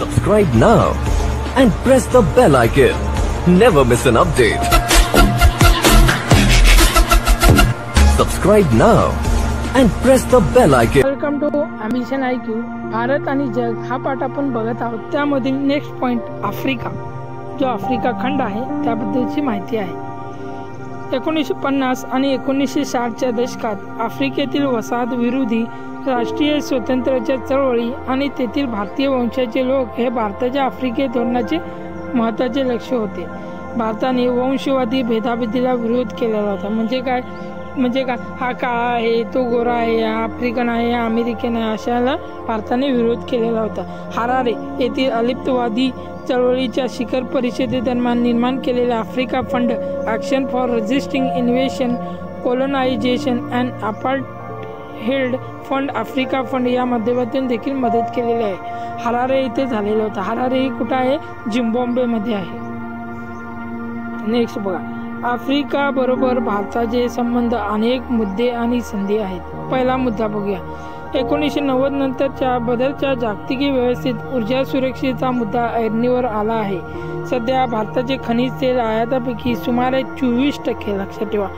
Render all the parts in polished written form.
Subscribe now and press the bell icon. Never miss an update. Subscribe now and press the bell icon. Welcome to Ambition IQ. Bharat आणि जग हा पाठ आपण बघत आहोत. त्यामधील next point Africa, जो Africa खंड आहे त्याबद्दलची माहिती आहे. 1950 आणि 1960च्या दशकात आफ्रिकेतील वसाहत विरोधी राष्ट्रीय स्वतंत्रच्या चळवळी आणि तेथील भारतीय वंशाचे लोक हे भारताच्या आफ्रिके धोरणाचे महत्त्वाचे लक्ष्य होते. भारताने वंशवादी भेदाभेदीला विरोध केलेला होता. म्हणजे काय हा काळा आहे, तो गोरा आहे, हा आफ्रिकन आहे, हा अमेरिकन आहे, अशाला भारताने विरोध केलेला होता. हरारे येथील अलिप्तवादी चळवळीच्या शिखर परिषदेदरम्यान निर्माण केलेला Africa fund action for resisting invasion colonisation and apartheid fund Africa fund या माध्यमातून देखील मदत केलेली आहे. हरारे येथे झालेला होता. हरारे ही कुठं आहे? झिम्बाब्वेमध्ये आहे. नेक्स्ट बघा, आफ्रिका बरोबर भारताचे संबंध अनेक मुद्दे आणि संधी आहेत. पहिला मुद्दा बघूया. 1990 नंतरच्या बदलच्या जागतिक व्यवस्थेत ऊर्जा सुरक्षेचा मुद्दा ऐरणीवर आला आहे. सध्या भारताचे खनिज तेल आयातापैकी सुमारे 24%, लक्षात ठेवा,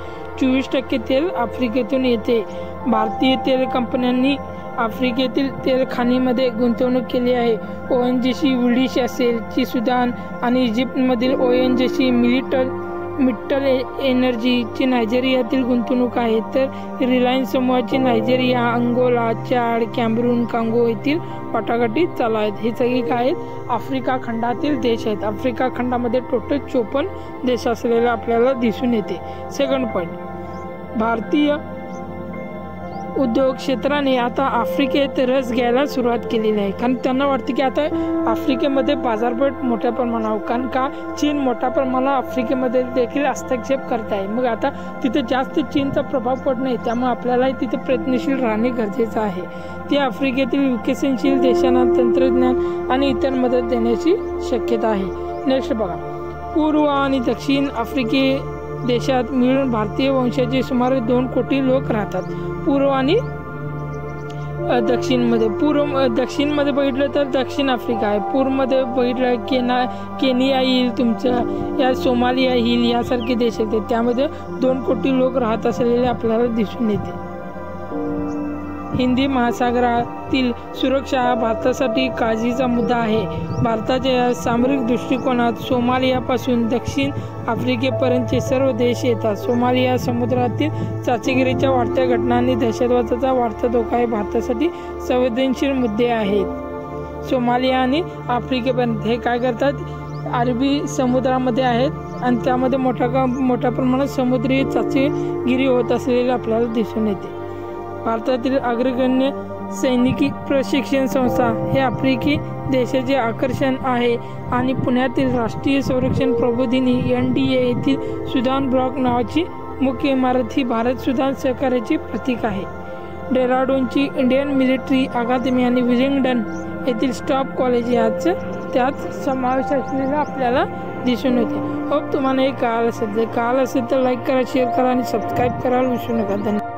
24% तेल आफ्रिकेतून येते. भारतीय तेल कंपन्यांनी आफ्रिकेतील तेल खाणीमध्ये गुंतवणूक केली आहे. ONGC विडीश असेल, ची सुदान आणि इजिप्तमधील ONGC मिट्टल एनर्जीची नायजेरियातील गुंतवणूक आहे. तर रिलायन्स समूहाची Nigeria, Angola, Chad, Cameroon, Congo येथील वाटाघाटी चालू आहेत. हे सगळी काय आहेत? आफ्रिका खंडातील देश आहेत. आफ्रिका खंडामध्ये टोटल 54 देश असलेला आपल्याला दिसून येते. सेकंड पॉईंट, भारतीय उद्योग क्षेत्राने आता आफ्रिकेत रस घ्यायला सुरुवात केलेली आहे. कारण त्यांना वाटतं की आता आफ्रिकेमध्ये बाजारपेठ मोठ्या प्रमाणावर, कारण का चीन मोठ्या प्रमाणावर आफ्रिकेमध्ये देखील हस्तक्षेप करत आहे. मग आता तिथे जास्त चीनचा प्रभाव पडणे, त्यामुळे आपल्याला तिथे प्रयत्नशील राहणे गरजेचं आहे. ते आफ्रिकेतील विकसनशील देशांना तंत्रज्ञान आणि इतर मदत देण्याची शक्यता आहे. नेक्स्ट बघा, पूर्व आणि दक्षिण आफ्रिके देशात मिळून भारतीय वंशाचे सुमारे 2 कोटी लोक राहतात. पूर्व आणि दक्षिणमध्ये, दक्षिणमध्ये बघितलं तर दक्षिण आफ्रिका आहे. पूर्वमध्ये बघितलं केनिया येईल, तुमचं या सोमालिया येईल, यासारखे देश येते. त्यामध्ये 2 कोटी लोक राहत असलेले आपल्याला दिसून येते. हिंदी महासागरातील सुरक्षा हा भारतासाठी काळजीचा मुद्दा आहे. भारताच्या सामरिक दृष्टिकोनात सोमालियापासून दक्षिण आफ्रिकेपर्यंतचे सर्व देश येतात. सोमालिया समुद्रातील चाचेगिरीच्या वाढत्या घटनांनी दहशतवादाचा वाढता धोका हे भारतासाठी संवेदनशील मुद्दे आहेत. सोमालिया आणि आफ्रिकेपर्यंत हे काय करतात? अरबी समुद्रामध्ये आहेत आणि त्यामध्ये मोठ्या प्रमाणात समुद्री चाचेगिरी होत असलेली आपल्याला दिसून येते. भारतातील अग्रगण्य सैनिकी प्रशिक्षण संस्था हे आफ्रिकी देशाचे आकर्षण आहे. आणि पुण्यातील राष्ट्रीय संरक्षण प्रबोधिनी NDA येथील सुदान ब्लॉक नावाची मुख्य इमारत ही भारत सुदान सहकार्याचे प्रतीक आहे. डेहराडूनची इंडियन मिलिटरी अकादमी आणि विलिंग्डन येथील स्टॉप कॉलेज याचा त्यात समावेश असलेला आपल्याला दिसून येते. होप तुम्हाला हे कळालं असेल. जर कळालं असेल तर लाईक करा, शेअर करा आणि सबस्क्राईब करायला विसरू नका. धन्यवाद.